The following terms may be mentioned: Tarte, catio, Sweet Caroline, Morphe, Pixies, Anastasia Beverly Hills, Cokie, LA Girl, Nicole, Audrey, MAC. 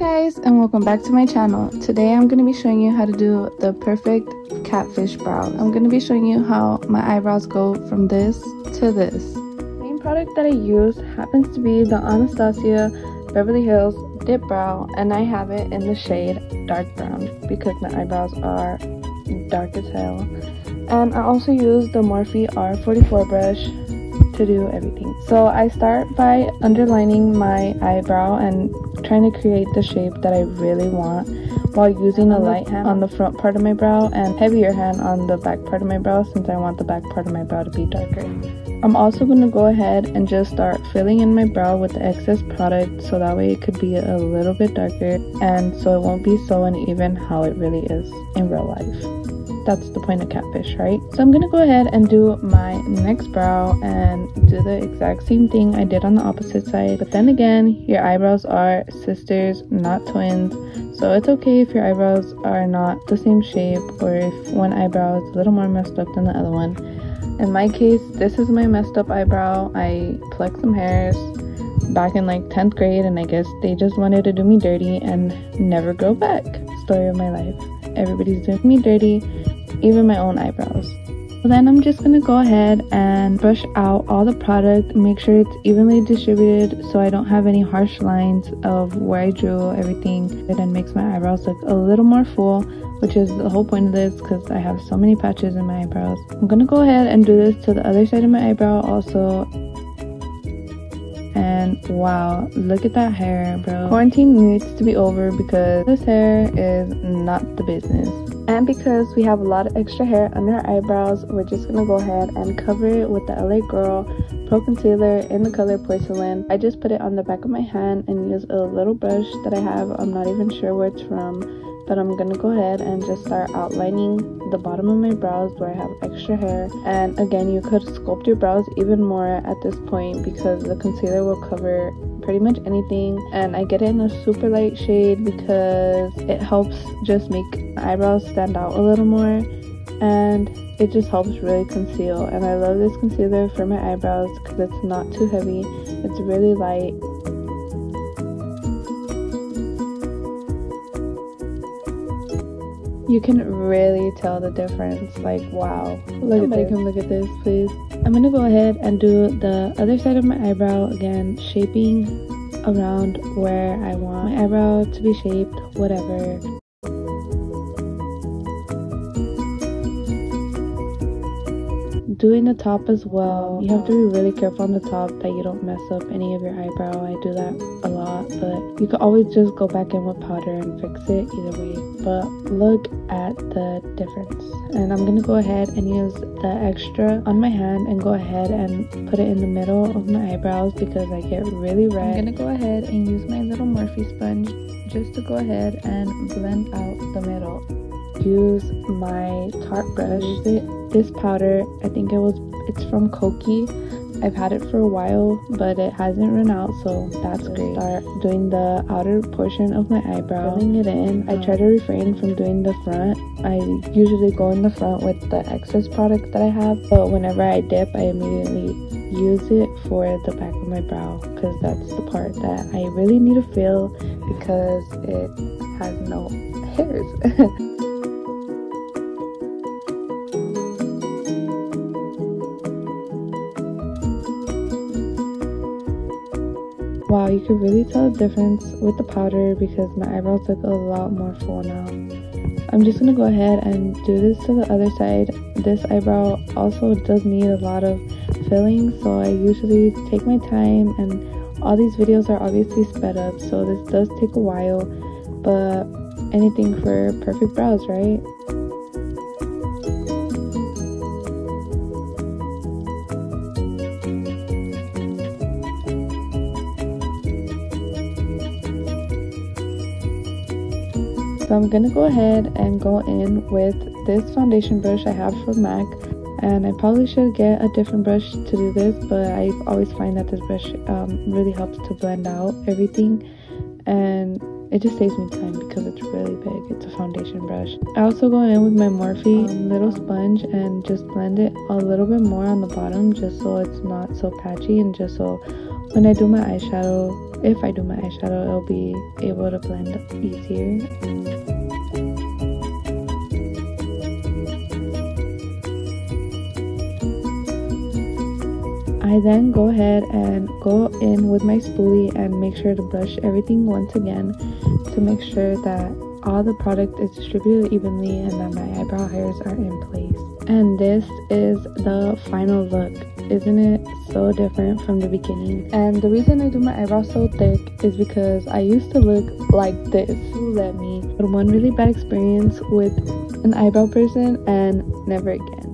Hey guys, and welcome back to my channel. Today I'm going to be showing you how to do the perfect catfish brow. I'm going to be showing you how my eyebrows go from this to this. The main product that I use happens to be the Anastasia Beverly Hills Dip Brow, and I have it in the shade dark brown because my eyebrows are dark as hell. And I also use the Morphe R44 brush to do everything. So I start by underlining my eyebrow and trying to create the shape that I really want while using a light hand on the front part of my brow and heavier hand on the back part of my brow, since I want the back part of my brow to be darker. I'm also going to go ahead and just start filling in my brow with the excess product so that way it could be a little bit darker and so it won't be so uneven how it really is in real life. That's the point of catfish, right? So I'm gonna go ahead and do my next brow and do the exact same thing I did on the opposite side. But then again, your eyebrows are sisters, not twins, so it's okay if your eyebrows are not the same shape or if one eyebrow is a little more messed up than the other one. In my case, this is my messed up eyebrow. I plucked some hairs back in like 10th grade and I guess they just wanted to do me dirty and never grow back. Story of my life. Everybody's doing me dirty, even my own eyebrows. So then I'm just gonna go ahead and brush out all the product, make sure it's evenly distributed so I don't have any harsh lines of where I drew everything. It then makes my eyebrows look a little more full, which is the whole point of this because I have so many patches in my eyebrows. I'm gonna go ahead and do this to the other side of my eyebrow also. And wow, look at that hair, bro. Quarantine needs to be over because this hair is not the business. And because we have a lot of extra hair under our eyebrows, we're just gonna go ahead and cover it with the LA Girl Pro Concealer in the color Porcelain. I just put it on the back of my hand and use a little brush that I have. I'm not even sure where it's from, but I'm gonna go ahead and just start outlining the bottom of my brows where I have extra hair. And again, you could sculpt your brows even more at this point because the concealer will cover pretty much anything. And I get it in a super light shade because it helps just make my eyebrows stand out a little more and it just helps really conceal. And I love this concealer for my eyebrows because it's not too heavy, it's really light. You can really tell the difference, like wow. Look, somebody come look at this, please. I'm gonna go ahead and do the other side of my eyebrow again, shaping around where I want my eyebrow to be shaped, whatever. Doing the top as well, you have to be really careful on the top that you don't mess up any of your eyebrow. I do that a lot, but you can always just go back in with powder and fix it either way. But look at the difference. And I'm gonna go ahead and use the extra on my hand and go ahead and put it in the middle of my eyebrows because I get really red. I'm gonna go ahead and use my little Morphe sponge just to go ahead and blend out the middle. Use my Tarte brush. This powder, I think it's from Cokie. I've had it for a while, but it hasn't run out, so that's great. Start doing the outer portion of my eyebrow, filling it in. I try to refrain from doing the front. I usually go in the front with the excess product that I have, but whenever I dip, I immediately use it for the back of my brow because that's the part that I really need to fill because it has no hairs. Wow, you can really tell the difference with the powder because my eyebrows look a lot more full now. I'm just going to go ahead and do this to the other side. This eyebrow also does need a lot of filling, so I usually take my time, and all these videos are obviously sped up, so this does take a while, but anything for perfect brows, right? So I'm gonna go ahead and go in with this foundation brush I have from MAC, and I probably should get a different brush to do this, but I always find that this brush really helps to blend out everything, and it just saves me time because it's really big. It's a foundation brush. I also go in with my Morphe little sponge and just blend it a little bit more on the bottom just so it's not so patchy and just so When I do my eyeshadow, if I do my eyeshadow, it'll be able to blend easier. I then go ahead and go in with my spoolie and make sure to brush everything once again to make sure that all the product is distributed evenly and that my eyebrow hairs are in place. And this is the final look. Isn't it so different from the beginning? And the reason I do my eyebrows so thick is because I used to look like this. Who let me? But one really bad experience with an eyebrow person, and never again.